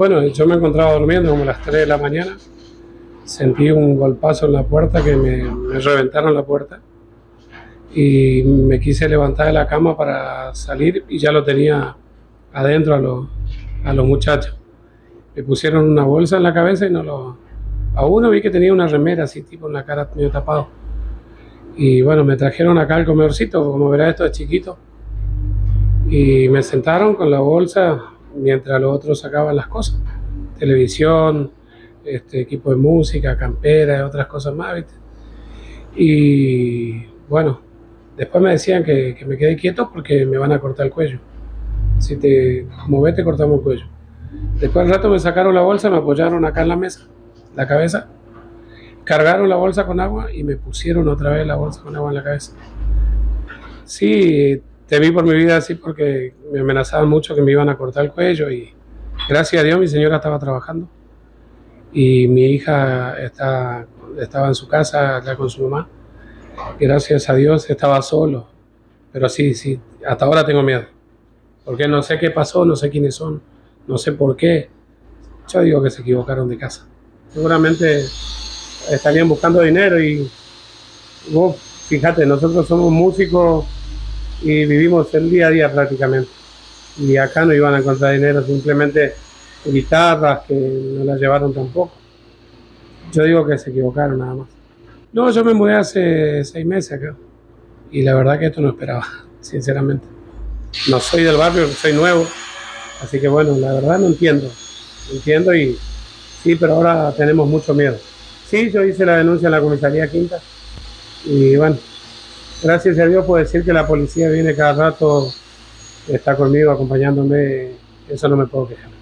Bueno, yo me encontraba durmiendo como a las 3 de la mañana. Sentí un golpazo en la puerta que me reventaron la puerta. Y me quise levantar de la cama para salir y ya lo tenía adentro a los muchachos. Me pusieron una bolsa en la cabeza y no lo... A uno vi que tenía una remera así, tipo en la cara medio tapado. Y bueno, me trajeron acá al comedorcito, como verás esto es chiquito. Y me sentaron con la bolsa mientras los otros sacaban las cosas. Televisión, equipo de música, campera y otras cosas más, ¿viste? Y bueno, después me decían que me quedé quieto porque me van a cortar el cuello. Si te moves te cortamos el cuello. Después al rato me sacaron la bolsa, me apoyaron acá en la mesa, la cabeza. Cargaron la bolsa con agua y me pusieron otra vez la bolsa con agua en la cabeza. Sí, temí por mi vida así porque me amenazaban mucho que me iban a cortar el cuello y gracias a Dios mi señora estaba trabajando y mi hija estaba en su casa acá con su mamá. Gracias a Dios estaba solo, pero sí, hasta ahora tengo miedo porque no sé qué pasó, no sé quiénes son, no sé por qué. Yo digo que se equivocaron de casa. Seguramente estarían buscando dinero y vos fíjate, nosotros somos músicos y vivimos el día a día prácticamente y acá no iban a encontrar dinero, simplemente guitarras que no las llevaron tampoco. Yo digo que se equivocaron nada más. No, yo me mudé hace 6 meses acá y la verdad que esto no esperaba, sinceramente. No soy del barrio, soy nuevo, así que bueno, la verdad no entiendo y sí, pero ahora tenemos mucho miedo. Sí, yo hice la denuncia en la comisaría quinta y bueno, gracias a Dios puedo decir que la policía viene cada rato, está conmigo acompañándome, eso no me puedo quejar.